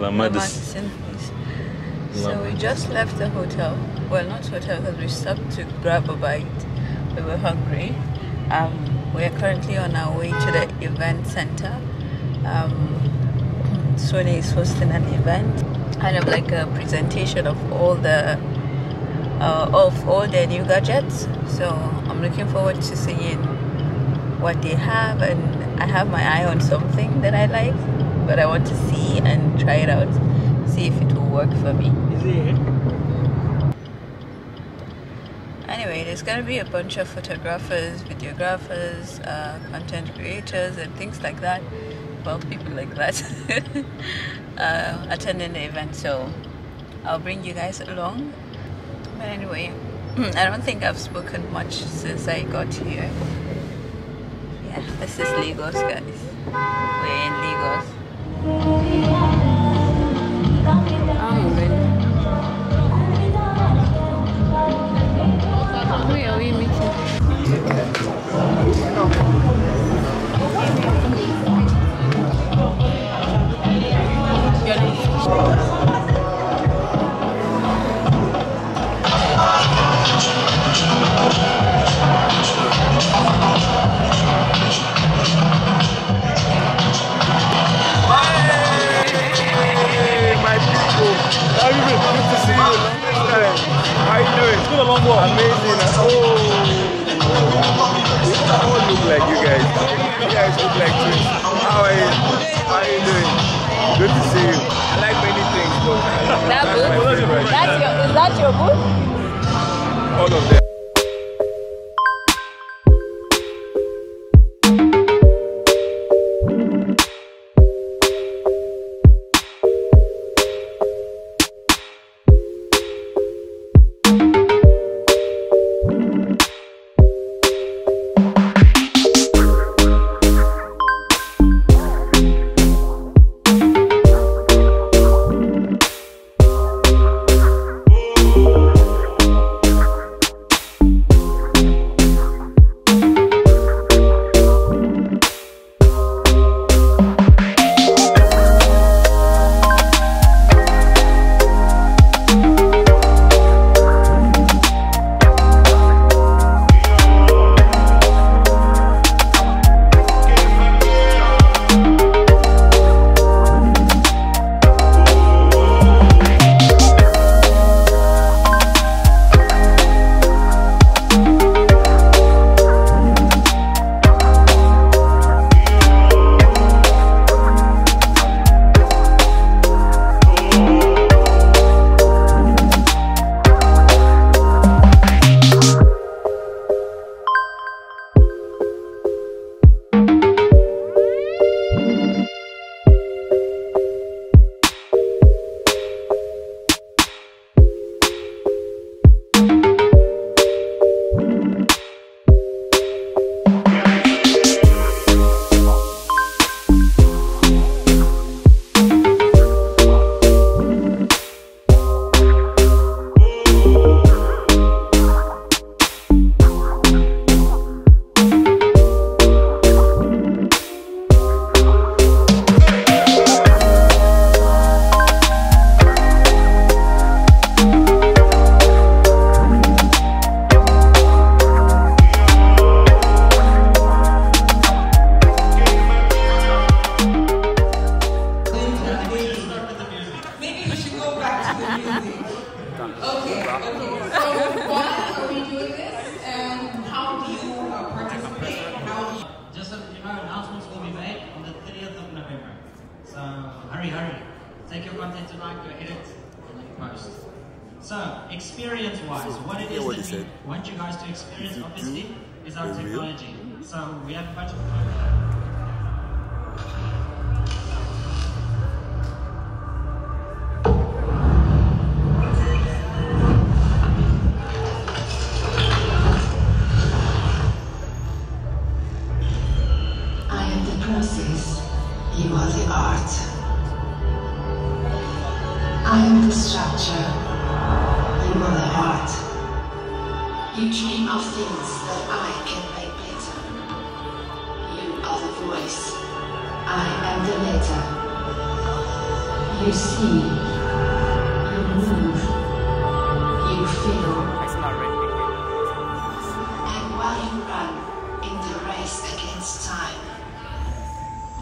La Madison place. So we just left the hotel. Well, not hotel, because we stopped to grab a bite. We were hungry. We are currently on our way to the event center. Sony is hosting an event, kind of like a presentation of all their new gadgets. So I'm looking forward to seeing what they have, and I have my eye on something that I like, but I want to see and try it out, see if it will work for me. Anyway, there's gonna be a bunch of photographers, videographers, content creators and things like that, well, people like that, attending the event, so I'll bring you guys along. But anyway, I don't think I've spoken much since I got here. Yeah, this is Lagos, guys. We're in Lagos. I'm moving. Who are we meeting? Amazing. Oh, all look like you guys. You guys look like twins. How are you? How are you doing? Good to see you. I like many things, though. Is that your book? All of them. Take your content to market, edit, and then post. So, experience-wise, what it is that we want you guys to experience, obviously, is our technology. So, we have a bunch of I am the process, you are the art. I am the structure, you are the heart. You dream of things that I can make better. You are the voice, I am the letter. You see, you move, you feel. And while you run in the race against time,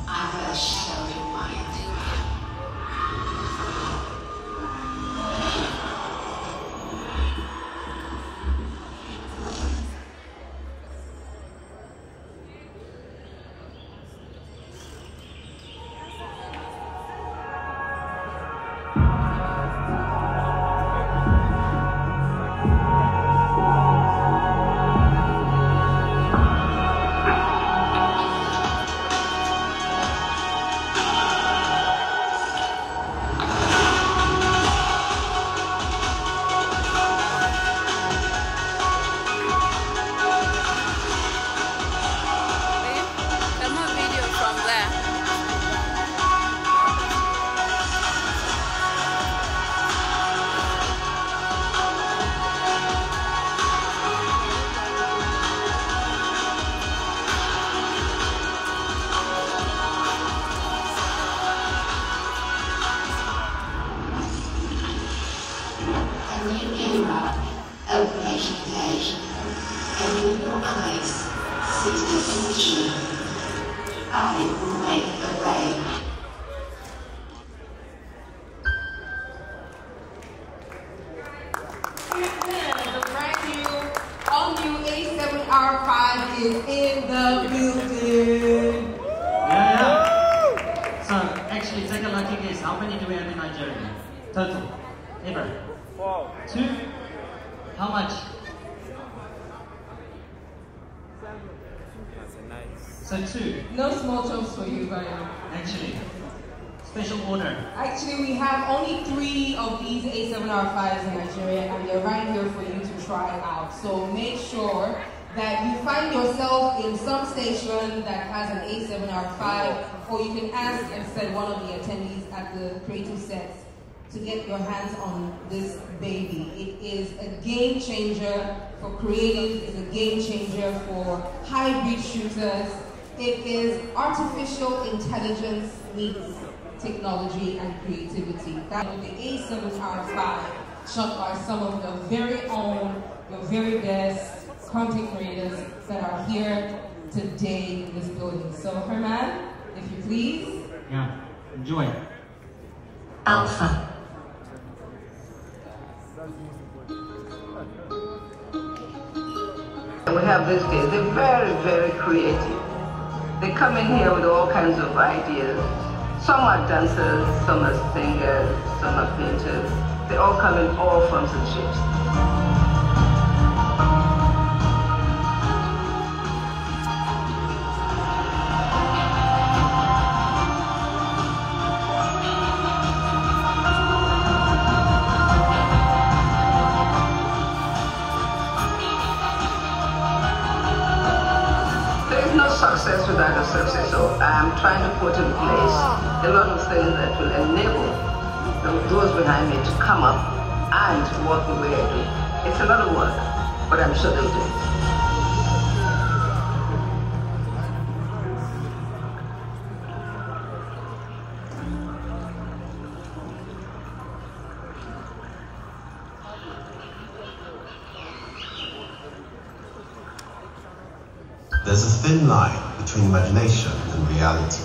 I will shadow your mind. To get your hands on this baby. It is a game changer for creatives, it's a game changer for hybrid shooters. It is artificial intelligence meets technology and creativity. That was the A7R5 shot by some of your very own, your very best content creators that are here today in this building. So Herman, if you please. Yeah, enjoy. Alpha. We have these days, they're very, very creative. They come in here with all kinds of ideas. Some are dancers, some are singers, some are painters. They all come in all forms and shapes. Without a success, so I am trying to put in place a lot of things that will enable those behind me to come up and walk the way I do. It's a lot of work, but I'm sure they'll do it. There's a thin line between imagination and reality.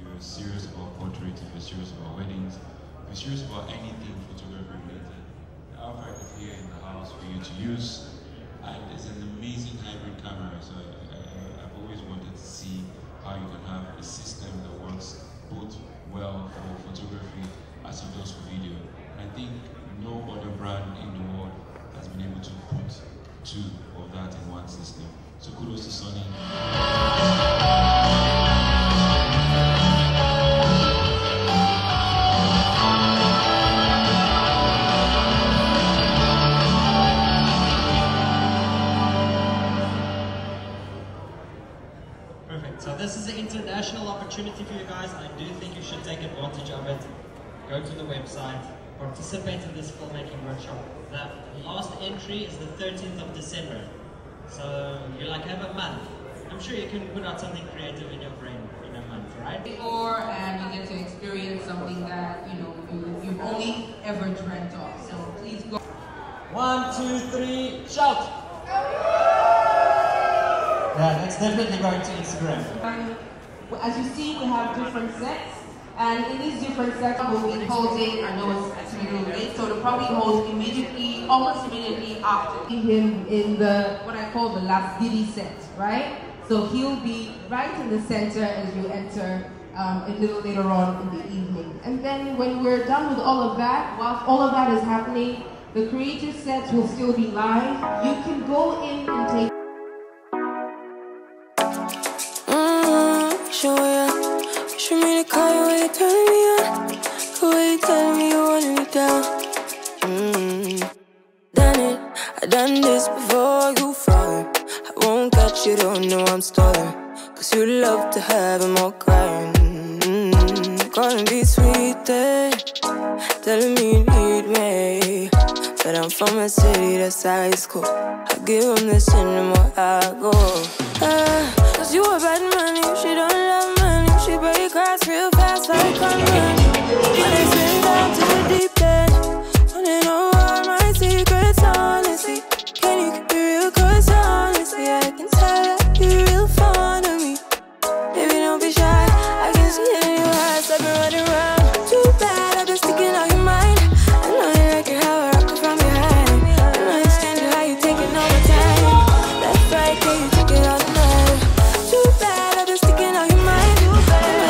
If you're serious about portraits, if you're serious about weddings, I'm serious about anything photography related. The Alpha is here in the house for you to use, and it's an amazing hybrid camera. So I've always wanted to see how you can have a system that works both well for photography as it does for video. And I think no other brand in the world has been able to put two of that in one system. So kudos to Sony. This is an international opportunity for you guys. I do think you should take advantage of it. Go to the website, participate in this filmmaking workshop. The last entry is the 13th of December. So you have a month. I'm sure you can put out something creative in your brain in a month, right? Before you get to experience something that you've only ever dreamt of. So please go. 1, 2, 3, shout! Yeah, that's definitely going to Instagram. As you see, we have different sets, and in these different sets, we'll be holding, I know it's actually a little late, so they'll probably hold immediately, almost immediately after him in the, what I call the last giddy set, right? So he'll be right in the center as you enter a little later on in the evening. And then when we're done with all of that, whilst all of that is happening, the creative sets will still be live. You can go in and take you mean to call you when you're turning me on? Cause when you're telling me you wanted me down. Done it, I done this before you fall. I won't catch you, don't know I'm stalling. Cause you love to have him all crying. Calling me sweet, telling me you need me. But I'm from a city that's high school. I give him this and the more I go. Cause you a bad money, she don't love me. But it cries real fast like I'm running. When it's been down to the deep end, wanna know all my secrets, honestly. Can you keep it real? Cause honestly, I can tell that you're real fond of me. Baby, don't be shy, I can see it in your eyes. I've been running around, too bad I've been sticking out your mind. I know you like it how I rock it from behind. I don't understand how you take it all the time. That's right, can you take it all the night? Too bad I've been sticking out your mind. Cause I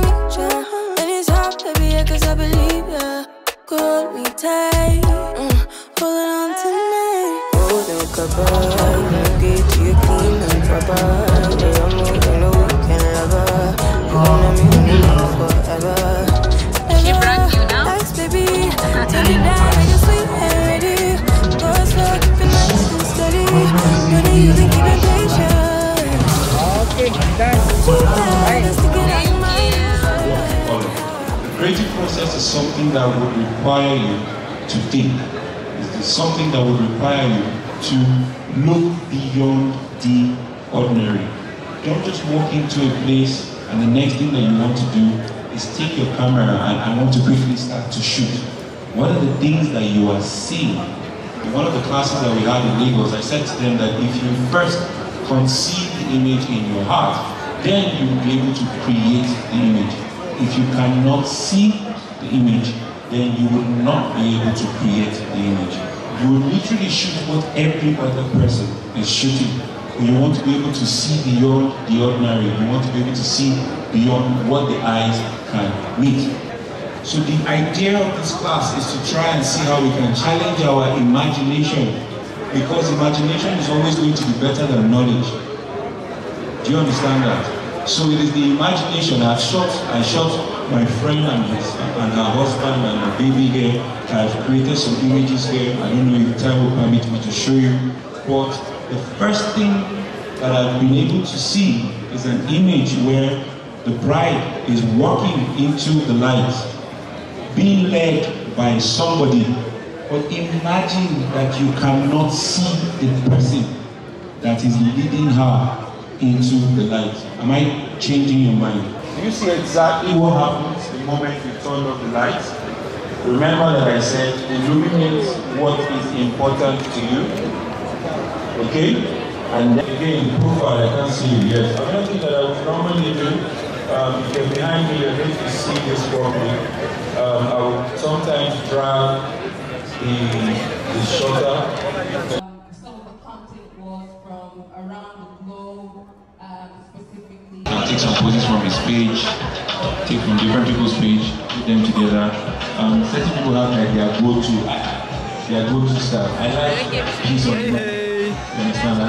need ya, and it's hard to be here cause I believe ya. Hold me tight, holding on tonight. Hold them cover, you get you clean and proper. Yeah, I'm moving on, we can love her. You wanna be with me forever. She brought you now? Thanks baby, tell me that I just sweet and ready. Boys are keeping nice and steady. What do you think you can take ya? Okay, done. The creative process is something that would require you to think. It's something that would require you to look beyond the ordinary. Don't just walk into a place and the next thing that you want to do is take your camera and I want to quickly start to shoot. One of the things that you are seeing, in one of the classes that we had in Lagos, I said to them that if you first conceive the image in your heart, then you will be able to create the image. If you cannot see the image, then you will not be able to create the image. You will literally shoot what every other person is shooting. You want to be able to see beyond the ordinary. You want to be able to see beyond what the eyes can meet. So the idea of this class is to try and see how we can challenge our imagination, because imagination is always going to be better than knowledge. Do you understand that? So it is the imagination. I shot my friend and her husband and her baby here. I've created some images here. I don't know if time will permit me to show you. But the first thing that I've been able to see is an image where the bride is walking into the light, being led by somebody But imagine that you cannot see the person that is leading her into the light. Am I changing your mind? Do you see exactly what happens the moment you turn off the light? Remember that I said, illuminate what is important to you. Okay? And then again, profile, I can't see you, yes. Another thing that I would normally do, if you're behind me, you're going to see this properly. I would sometimes drag the shutter. Some of the content was from around the globe, specifically. I'll take some poses from his page, take from different people's page, put them together. Certain people have like their go-to stuff. I like piece of work. You understand? I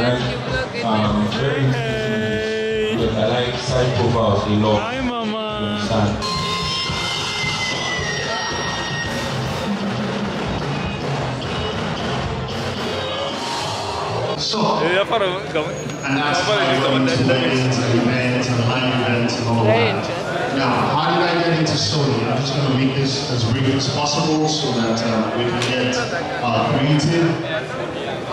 like very interesting. But I like side profiles a lot. Hi, Mama. You understand? So, and that's how I went to the event, to the live event, and all of that. Now, how did I get into story? I'm just going to make this as brief as possible so that we can get creative. I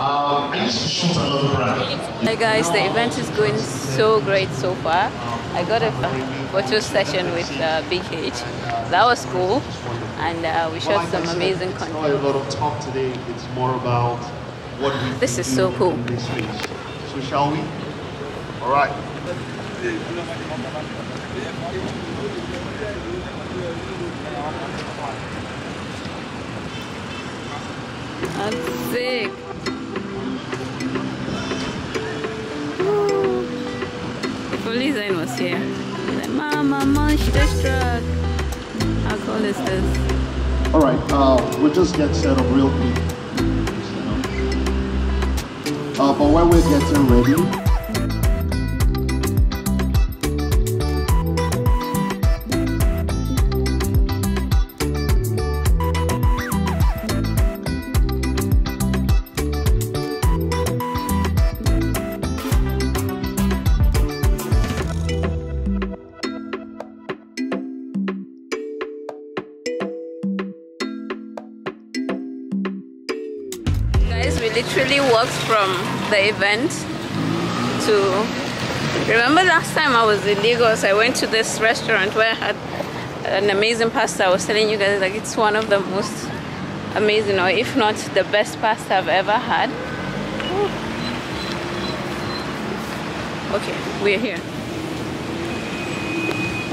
used to shoot another brand. Hey guys, the event is going so great so far. I got a photo session with Big H. That was cool, and we shot some amazing content. A lot of talk today is more about this is so cool. So shall we? All right. That's sick. Woo. If only Zayn was here. Like, Mama, she just struck. How cool is this? All right. We'll just get set up real quick. But when we're getting ready, guys, we literally walked from the event to remember last time I was in Lagos. I went to this restaurant where I had an amazing pasta. I was telling you guys, like, it's one of the most amazing, or if not the best pasta I've ever had. Ooh. Okay, we're here.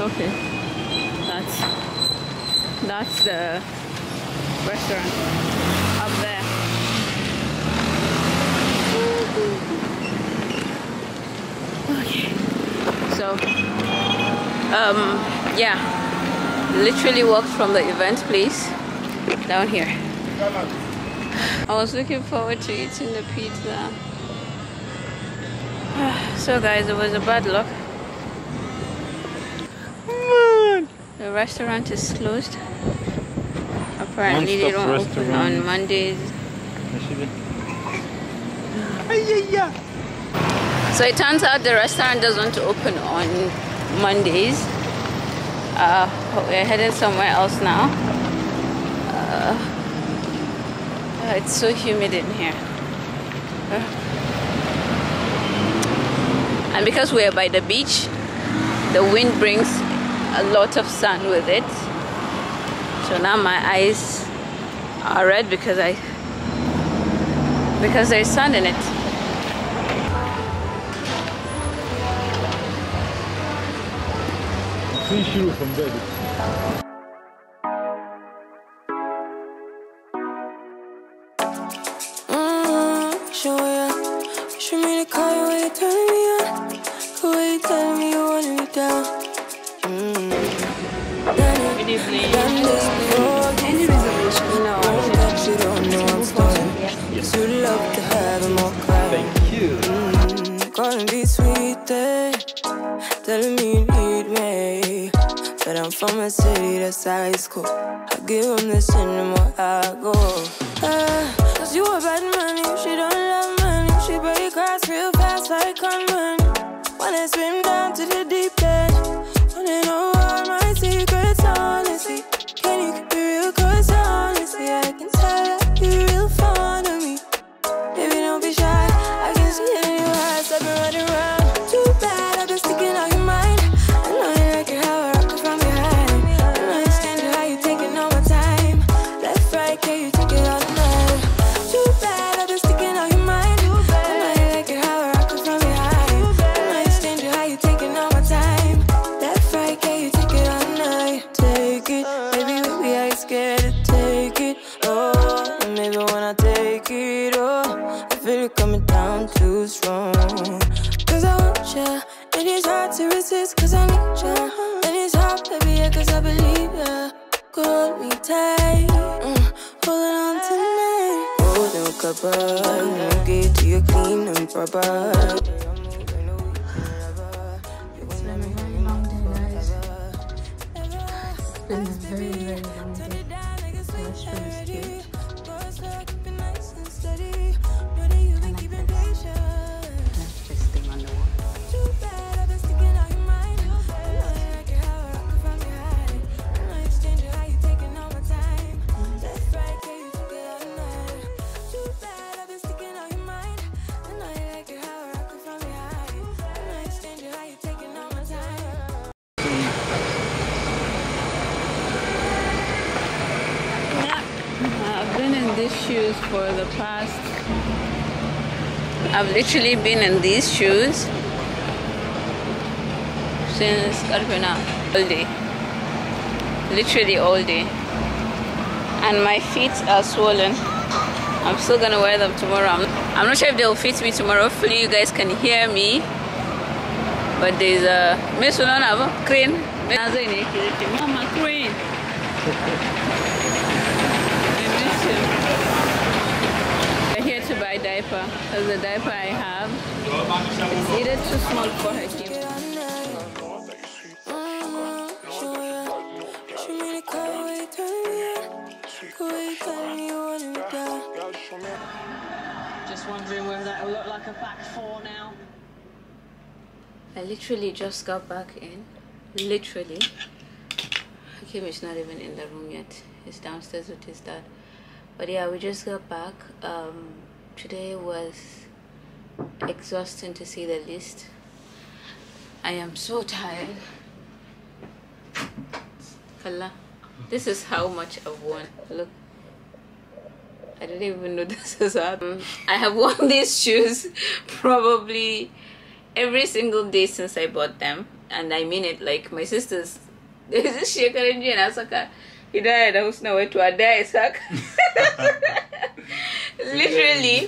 Okay, that's the restaurant up there. Okay, so yeah, literally walked from the event place down here. I was looking forward to eating the pizza. So guys, it was a bad luck. The restaurant is closed. Apparently they don't open on Mondays. So it turns out the restaurant doesn't open on Mondays. We're headed somewhere else now. It's so humid in here. And because we're by the beach, the wind brings a lot of sun with it. So now my eyes are red because because there's sun in it. Fish you from there. Show me the car, the way you turn me on, the way you turn me, you want me down. Good evening. Any reservation? No. You don't know I'm fine. Yes. You love to have more crime. Thank you. Calling me sweet, telling me you need me. But I'm from a city that's high school. I give them this and the more I go. Cause you a bad money, she don't love money. She break grass real fast like common. When I swim down to the deep end, I don't know all my secrets, honestly. Can you keep it real? Cause honestly, I can tell you. ya. And it's hard, baby, yeah, cause I believe ya. Hold me tight, holding on tonight. Oh, no cover, no get to your clean and proper. It's been a very long day. The restaurant is cute. That's just thing on the wall. I've literally been in these shoes since all day, literally all day, and my feet are swollen. I'm still gonna wear them tomorrow. I'm not sure if they'll fit me tomorrow. Hopefully you guys can hear me, but there's a crane. Mama, crane. To buy a diaper, because the diaper I have is either too small for her kid. Just wondering whether that will look like a back four now. I literally just got back in. Literally. Hakim is not even in the room yet. He's downstairs with his dad. But yeah, we just got back. Today was exhausting to say the least. I am so tired. Kalla, this is how much I've worn. Look, I didn't even know this was happening. I have worn these shoes probably every single day since I bought them, and I mean it. Like my sisters, there's this Shekarenji and Asaka. Literally,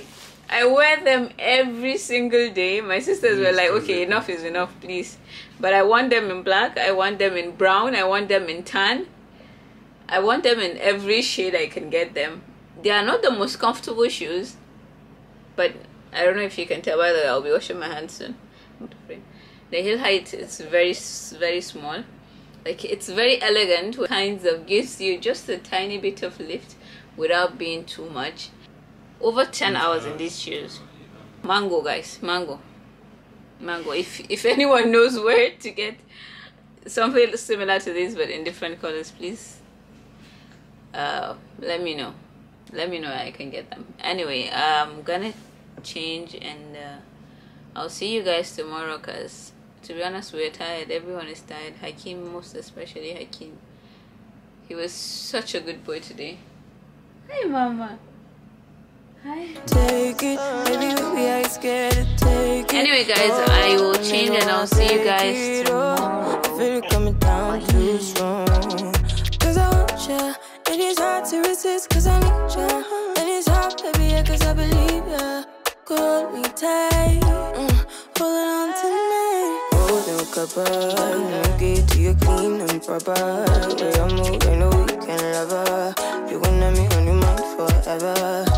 I wear them every single day. My sisters were like, okay, enough is enough, please. But I want them in black, I want them in brown, I want them in tan. I want them in every shade I can get them. They are not the most comfortable shoes, but I don't know if you can tell by the way, I'll be washing my hands soon. The heel height is very small. Like, it's very elegant, kinds of gives you just a tiny bit of lift without being too much. Over 10 hours in these shoes. Mango, guys, mango, mango. If anyone knows where to get something similar to this but in different colors, please let me know. Let me know where I can get them. Anyway, I'm gonna change and I'll see you guys tomorrow, cause to be honest, we're tired. Everyone is tired. Hakim, most especially Hakim. He was such a good boy today. Hi, Mama. Hi. Take it, baby, scared to take it. Anyway, guys, I will change and I'll see you guys tomorrow. I feel it coming down too strong. Cause I want ya, and it's hard to resist. Cause I need ya, and it's hard, baby, yeah, cause I believe ya. Hold me tight, holding on tonight. Cover, no get to your clean and proper. The way I move, I know you can love her. You gonna me on your mind forever.